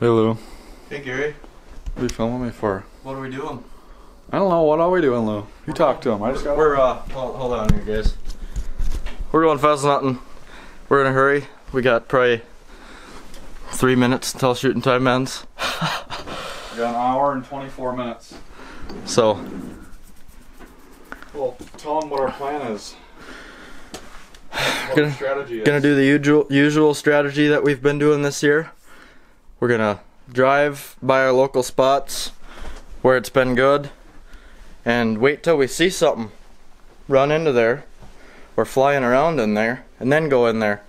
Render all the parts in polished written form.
Hey Lou. Hey Gary. What are you filming me for? What are we doing? I don't know. What are we doing, Lou? You talk to him. I just got. We're hold on here, guys. We're going pheasant hunting. We're in a hurry. We got probably 3 minutes until shooting time ends. We got an hour and 24 minutes. So. Well, tell them what our plan is. Gonna do the usual strategy that we've been doing this year. We're gonna drive by our local spots where it's been good and wait till we see something, run into there or flying around in there, and then go in there.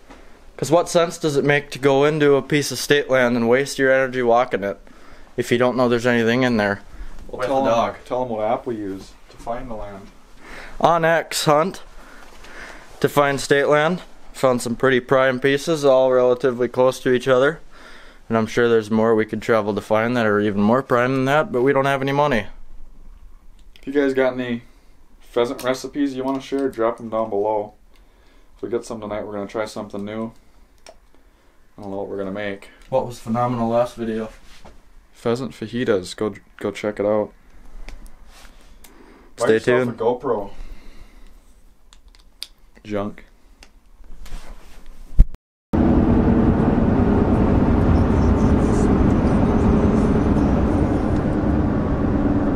Because what sense does it make to go into a piece of state land and waste your energy walking it if you don't know there's anything in there? Well, tell them what app we use to find the land. Onyx Hunt to find state land. Found some pretty prime pieces, all relatively close to each other, and I'm sure there's more we could travel to find that are even more prime than that, but we don't have any money. If you guys got any pheasant recipes you want to share, drop them down below. If we get some tonight, we're going to try something new. I don't know what we're going to make. What was phenomenal last video? Pheasant fajitas. Go check it out. Stay tuned. A GoPro. Junk.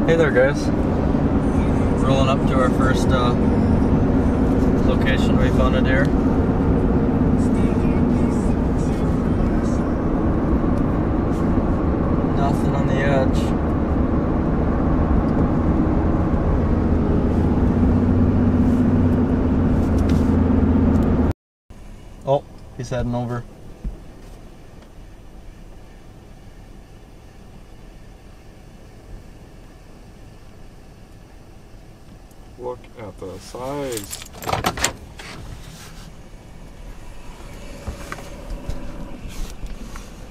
Hey there, guys. Rolling up to our first location we found a deer. Nothing on the edge. Oh, he's heading over. Look at the size.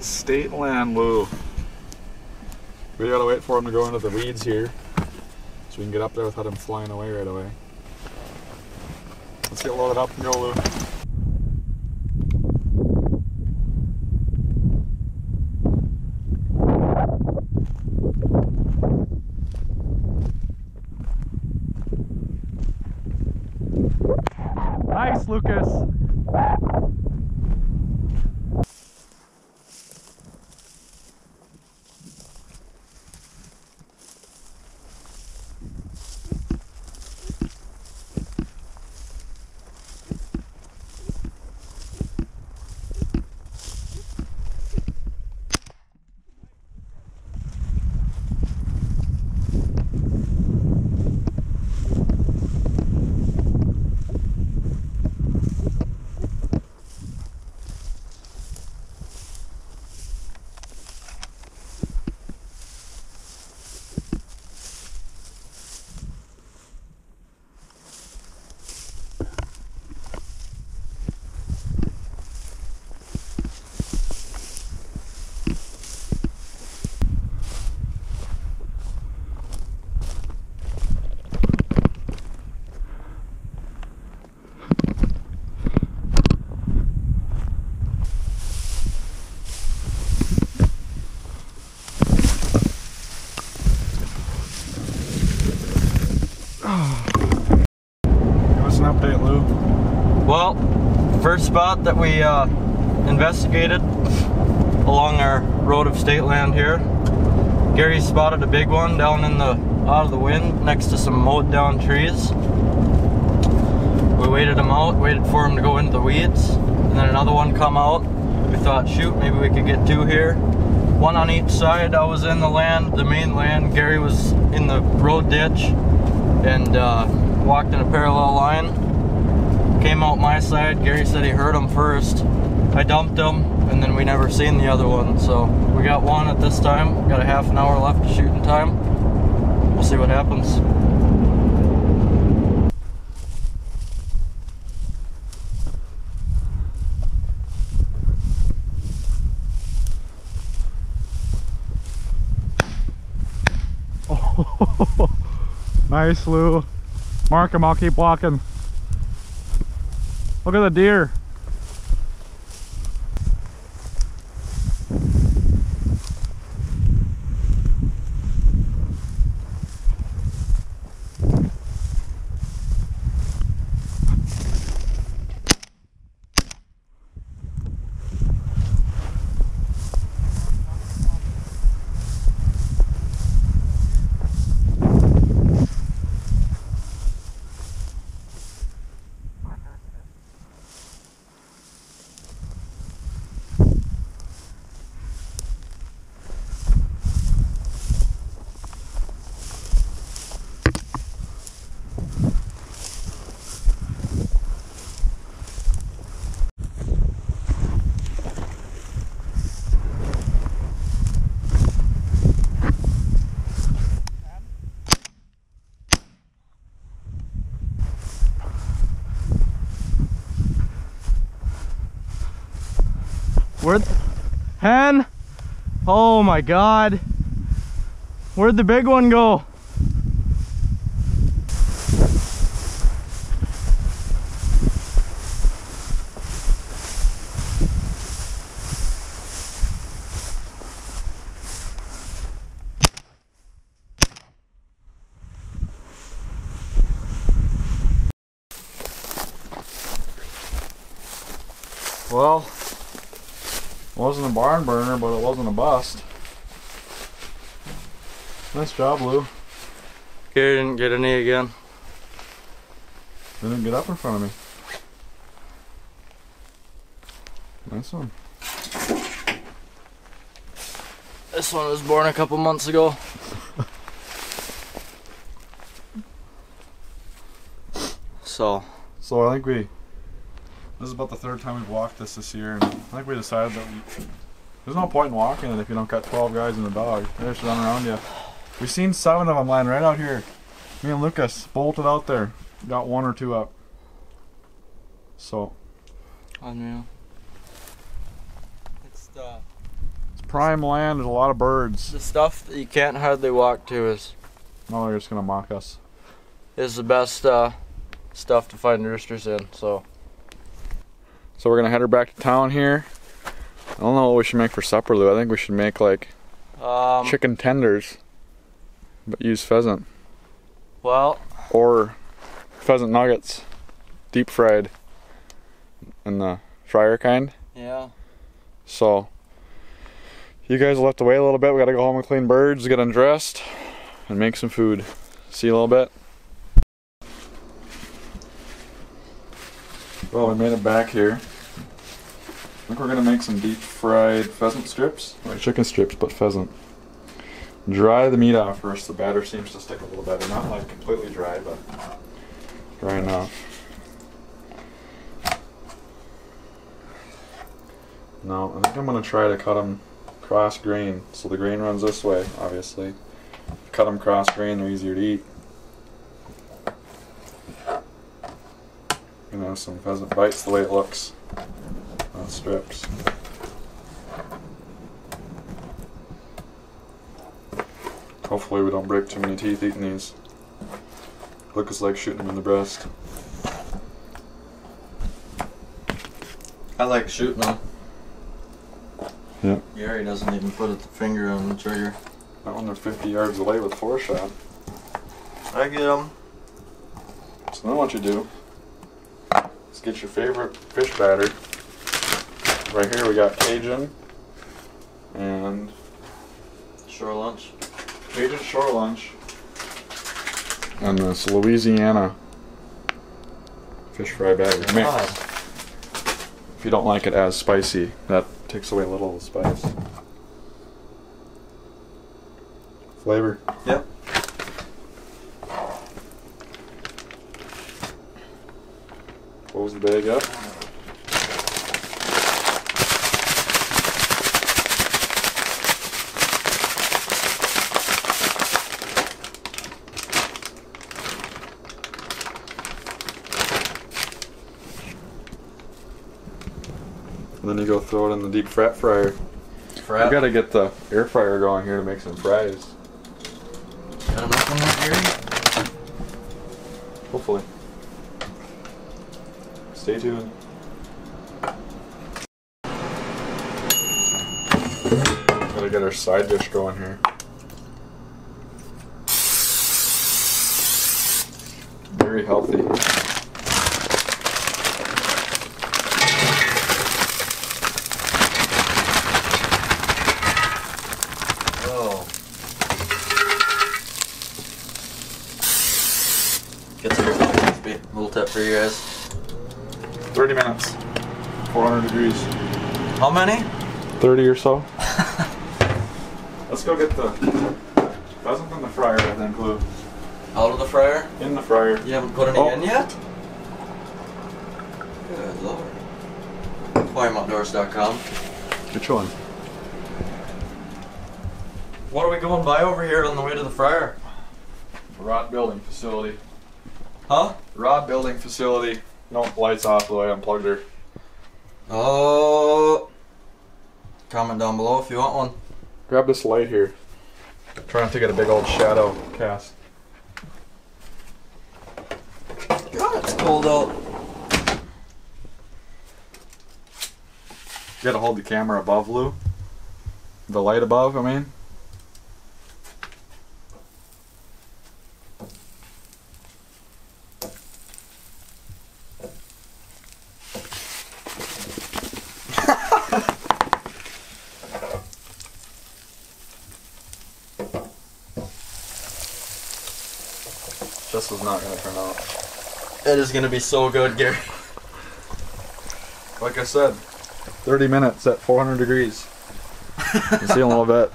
State land, Lou. We gotta wait for him to go into the weeds here so we can get up there without him flying away right away. Let's get loaded up and go, Lou. Nice, Lucas. Well, first spot that we investigated along our road of state land here, Gary spotted a big one down in the out of the wind next to some mowed down trees. We waited him out, waited for him to go into the weeds, and then another one come out. We thought, shoot, maybe we could get two here. One on each side. I was in the land, the main land. Gary was in the road ditch and walked in a parallel line. Came out my side. Gary said he heard him first. I dumped him, and then we never seen the other one. So we got one at this time. We got a half an hour left to shoot in time. We'll see what happens. Oh, nice, Lou. Mark him. I'll keep walking. Look at the deer. Hen? Oh my God. Where'd the big one go? Well, wasn't a barn burner, but it wasn't a bust. Nice job, Lou. Gary didn't get any again. They didn't get up in front of me. Nice one. This one was born a couple months ago. So I think this is about the third time we've walked this year, and I think we decided that there's no point in walking it if you don't cut 12 guys and a dog. They're just running around you. We've seen 7 of them lying right out here. Me and Lucas bolted out there. Got 1 or 2 up. So. Unreal. It's prime land. There's a lot of birds. The stuff that you can't hardly walk to is. No, they're just going to mock us. Is the best stuff to find roosters in, so. So we're gonna head her back to town here. I don't know what we should make for supper, Lou. I think we should make like chicken tenders, but use pheasant. Well. Or pheasant nuggets, deep fried, and the fryer kind. Yeah. So you guys will have to wait a little bit. We gotta go home and clean birds, get undressed, and make some food. See you in a little bit. Well, we made it back here. I think we're going to make some deep fried pheasant strips. Or chicken strips, but pheasant. Dry the meat off first. The batter seems to stick a little better. Not like completely dry, but dry enough. Now, I think I'm going to try to cut them cross grain. So the grain runs this way, obviously. Cut them cross grain, they're easier to eat. You know, some pheasant bites the way it looks on strips. Hopefully we don't break too many teeth eating these. Looks like shooting them in the breast. I like shooting them. Yeah. Gary doesn't even put the finger on the trigger. Not when they're 50 yards away with 4-shot. I get them. So then what you do? Get your favorite fish batter. Right here we got Cajun and Shore Lunch. Cajun Shore Lunch and this Louisiana fish fry batter. If you don't like it as spicy, that takes away a little of the spice. Flavor. Yep. Close the bag up. And then you go throw it in the deep fryer. We gotta get the air fryer going here to make some fries. Got enough on that, Gary? Hopefully. Stay tuned. Gotta get our side dish going here. Very healthy. Oh. Get some little tip for you guys. 30 minutes, 400 degrees. How many? 30 or so. Let's go get the pheasant in the fryer and then glue. Out of the fryer? In the fryer. You haven't put any in yet? Good Lord. Hoiumoutdoors.com. Which one? What are we going by over here on the way to the fryer? Rod building facility. Huh? Rod building facility. No, lights off the way I unplugged her. Oh. Comment down below if you want one. Grab this light here. Try not to get a big old shadow cast. God, it's cold out. You gotta hold the camera above, Lou. The light above, I mean. This is not going to turn out. It is going to be so good, Gary. Like I said, 30 minutes at 400 degrees. You see a little bit.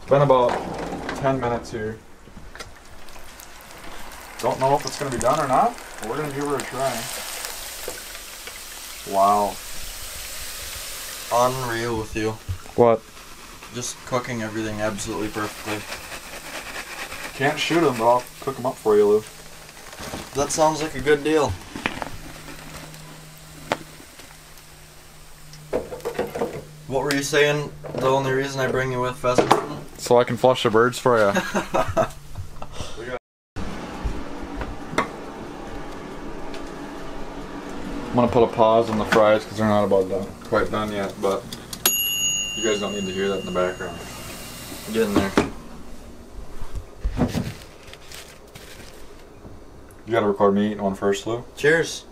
It's been about 10 minutes here. Don't know if it's going to be done or not, but we're going to give her a try. Wow. Unreal with you. What? Just cooking everything absolutely perfectly. Can't shoot them, but I'll cook them up for you, Lou. That sounds like a good deal. What were you saying? The only reason I bring you with pheasant? So I can flush the birds for you. I'm gonna put a pause on the fries because they're not about done, quite done yet. But you guys don't need to hear that in the background. Get in there. You gotta record me eating one first, Lou. Cheers.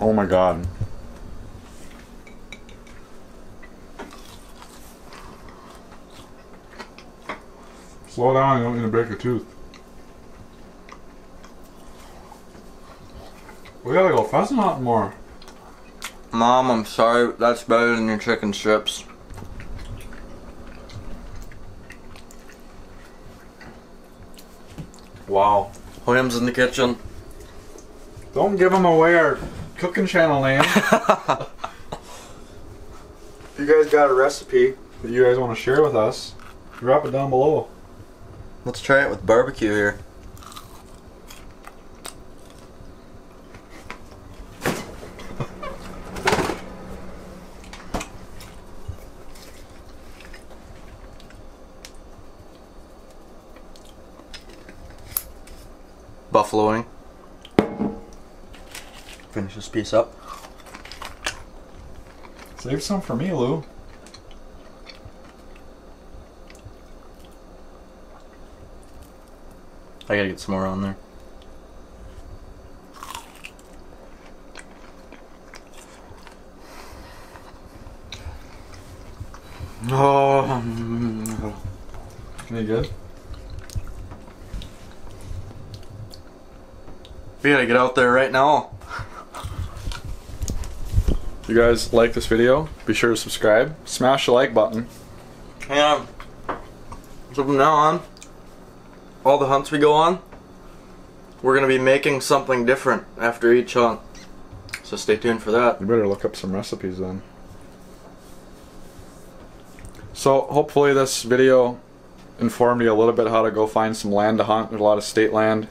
Oh my God. Slow down, you don't need to break your tooth. We gotta go pheasant hunting more. Mom, I'm sorry, that's better than your chicken strips. Wow. William's in the kitchen. Don't give him away our cooking channel name. If you guys got a recipe that you guys want to share with us, drop it down below. Let's try it with barbecue here. Buffaloing. Finish this piece up. Save some for me, Lou. I gotta get some more on there. Oh, any good? We gotta get out there right now. If you guys like this video, be sure to subscribe. Smash the like button. Yeah. So from now on, all the hunts we go on, we're going to be making something different after each hunt. So stay tuned for that. You better look up some recipes then. So hopefully this video informed you a little bit how to go find some land to hunt. There's a lot of state land.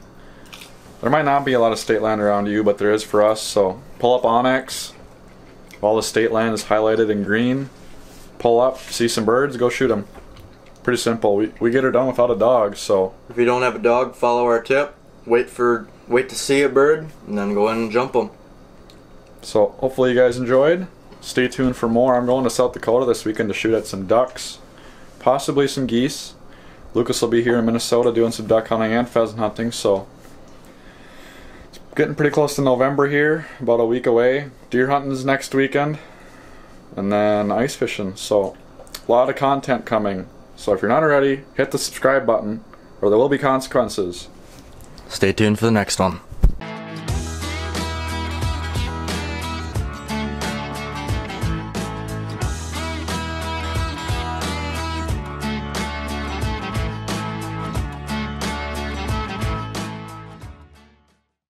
There might not be a lot of state land around you, but there is for us. So pull up Onyx. All the state land is highlighted in green. Pull up, see some birds, go shoot them. Pretty simple. We get her done without a dog, so if you don't have a dog, follow our tip. Wait to see a bird and then go in and jump them. So hopefully you guys enjoyed. Stay tuned for more. I'm going to South Dakota this weekend to shoot at some ducks, possibly some geese. Lucas will be here in Minnesota doing some duck hunting and pheasant hunting, so it's getting pretty close to November here, about a week away. Deer hunting is next weekend and then ice fishing, so a lot of content coming. So if you're not already, hit the subscribe button, or there will be consequences. Stay tuned for the next one.